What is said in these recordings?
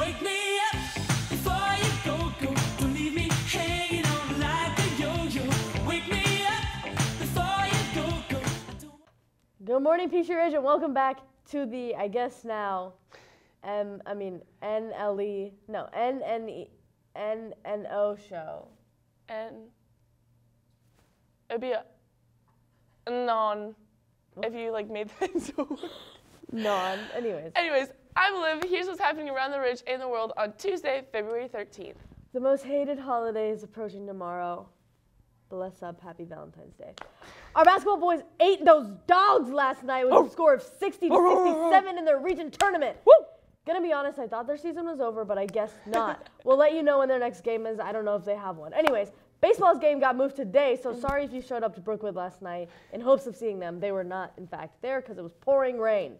Good morning, Peachtree Ridge, and welcome back to the, I guess now, NNO show. It'd be a non, if you like made that into a word. Non, anyways. Anyways, I'm Liv, here's what's happening around the ridge and the world on Tuesday, February 13th. The most hated holiday is approaching tomorrow. Bless up, happy Valentine's Day. Our basketball boys ate those dogs last night with a score of 60-67 in their region tournament. Woo! Gonna be honest, I thought their season was over, but I guess not. We'll let you know when their next game is. I don't know if they have one. Anyways, baseball's game got moved today, so sorry if you showed up to Brookwood last night in hopes of seeing them. They were not, in fact, there because it was pouring rain.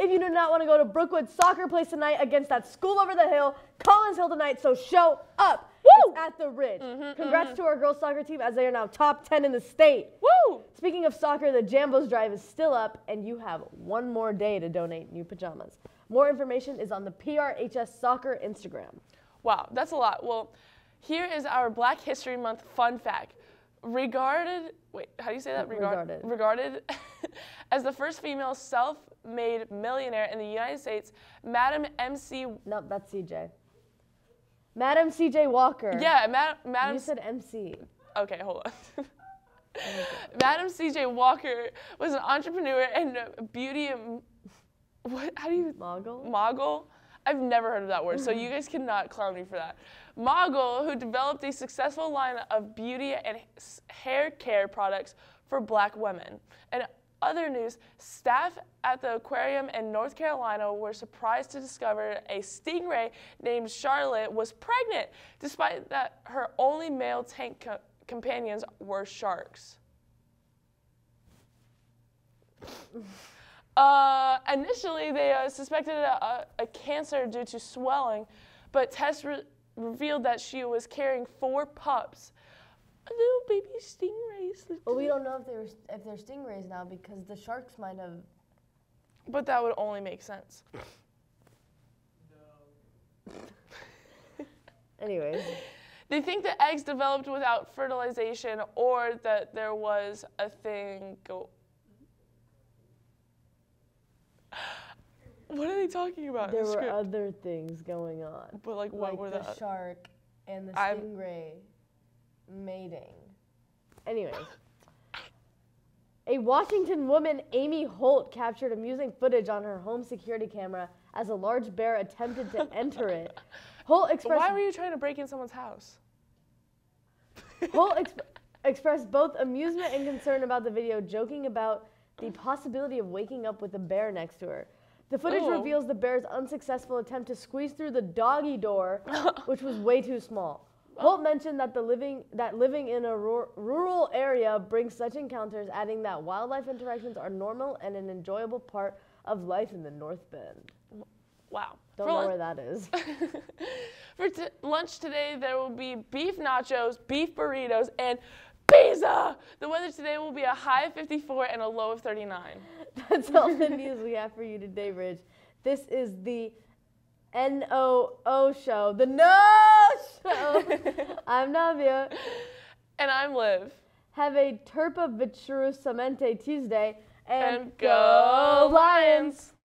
If you do not want to go to Brookwood, soccer plays tonight against that school over the hill, Collins Hill tonight, so show up. Woo! It's at the Ridge. Congrats to our girls' soccer team as they are now top 10 in the state. Woo! Speaking of soccer, the Jambos Drive is still up, and you have one more day to donate new pajamas. More information is on the PRHS Soccer Instagram. Wow, that's a lot. Well, here is our Black History Month fun fact. Regarded as the first female self-made millionaire in the United States, Madam CJ Walker. Yeah, Madam. You said MC. Okay, hold on. Madam CJ Walker was an entrepreneur and a beauty. What? How do you? Mogul. I've never heard of that word, so you guys cannot clown me for that. Mogul, who developed a successful line of beauty and hair care products for black women. In other news, staff at the aquarium in North Carolina were surprised to discover a stingray named Charlotte was pregnant, despite that her only male tank companions were sharks. Initially, they suspected a cancer due to swelling, but tests revealed that she was carrying 4 pups. Little baby stingrays. Well, we don't know if they're stingrays now because the sharks might have. But that would only make sense. No. Anyways. They think the eggs developed without fertilization or that there was a thing go. What are they talking about? There were other things going on. But like what were the shark and the stingray mating. Anyways. A Washington woman, Amy Holt, captured amusing footage on her home security camera as a large bear attempted to enter it. Holt expressed. Why were you trying to break in someone's house? Holt expressed both amusement and concern about the video, joking about the possibility of waking up with a bear next to her. The footage reveals the bear's unsuccessful attempt to squeeze through the doggy door, which was way too small. Holt mentioned that living in a rural area brings such encounters, adding that wildlife interactions are normal and an enjoyable part of life in the North Bend. Wow. Don't know where that is. For lunch today, there will be beef nachos, beef burritos, and pizza! The weather today will be a high of 54 and a low of 39. That's all the news we have for you today, Ridge. This is the NOO show. The No show! I'm Navia. And I'm Liv. Have a Terpa Vitru Cemente Tuesday. And go Lions!